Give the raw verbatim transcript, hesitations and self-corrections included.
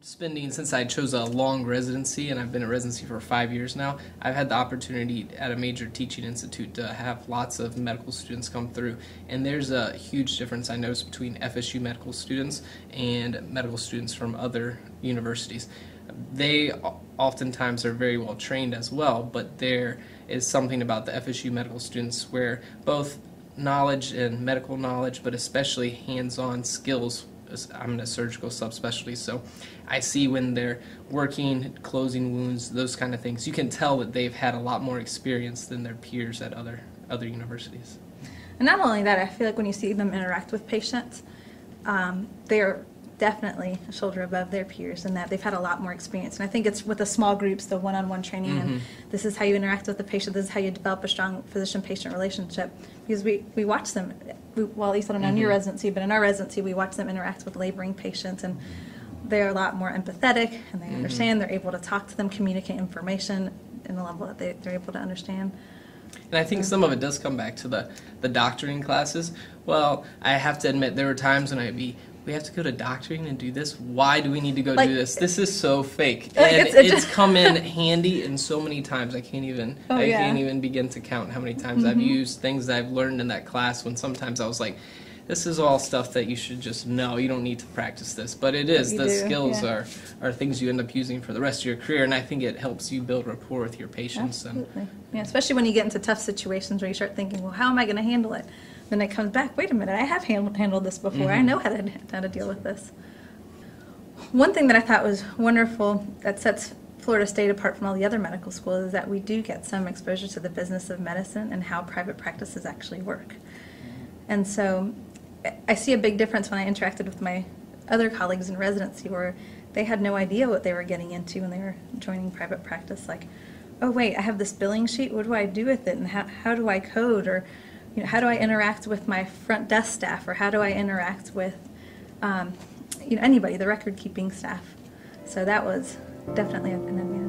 spending, since I chose a long residency, and I've been a residency for five years now, I've had the opportunity at a major teaching institute to have lots of medical students come through, and there's a huge difference I noticed between F S U medical students and medical students from other universities. They oftentimes are very well trained as well, but there is something about the F S U medical students where both knowledge and medical knowledge, but especially hands-on skills. I'm in a surgical subspecialty, so I see when they're working, closing wounds, those kind of things, you can tell that they've had a lot more experience than their peers at other other universities. And not only that, I feel like when you see them interact with patients, um, they're definitely a shoulder above their peers in that they've had a lot more experience. And I think it's with the small groups, the one-on-one training, mm-hmm. and this is how you interact with the patient, this is how you develop a strong physician-patient relationship, because we, we watch them, we, well, at least I don't know in your residency, but in our residency we watch them interact with laboring patients, and they're a lot more empathetic, and they mm-hmm. understand, they're able to talk to them, communicate information in the level that they, they're able to understand. And I think some of it does come back to the, the doctoring classes. Well, I have to admit there were times when I'd be, we have to go to doctoring and do this? Why do we need to go like, do this? This is so fake. And it's, it's, it's come in handy in so many times. I can't even oh, I yeah. can't even begin to count how many times mm-hmm. I've used things that I've learned in that class when sometimes I was like, this is all stuff that you should just know. You don't need to practice this. But it is. You the do. skills yeah. are, are things you end up using for the rest of your career, and I think it helps you build rapport with your patients. Absolutely. And, yeah, especially when you get into tough situations where you start thinking, well, how am I going to handle it? Then it comes back, wait a minute, I have hand handled this before. Mm-hmm. I know how to, how to deal with this. One thing that I thought was wonderful that sets Florida State apart from all the other medical schools is that we do get some exposure to the business of medicine and how private practices actually work. Mm-hmm. And so I see a big difference when I interacted with my other colleagues in residency where they had no idea what they were getting into when they were joining private practice. Like, oh wait, I have this billing sheet, what do I do with it, and how, how do I code, or you know, how do I interact with my front desk staff, or how do I interact with um, you know, anybody, the record keeping staff. So that was definitely an advantage.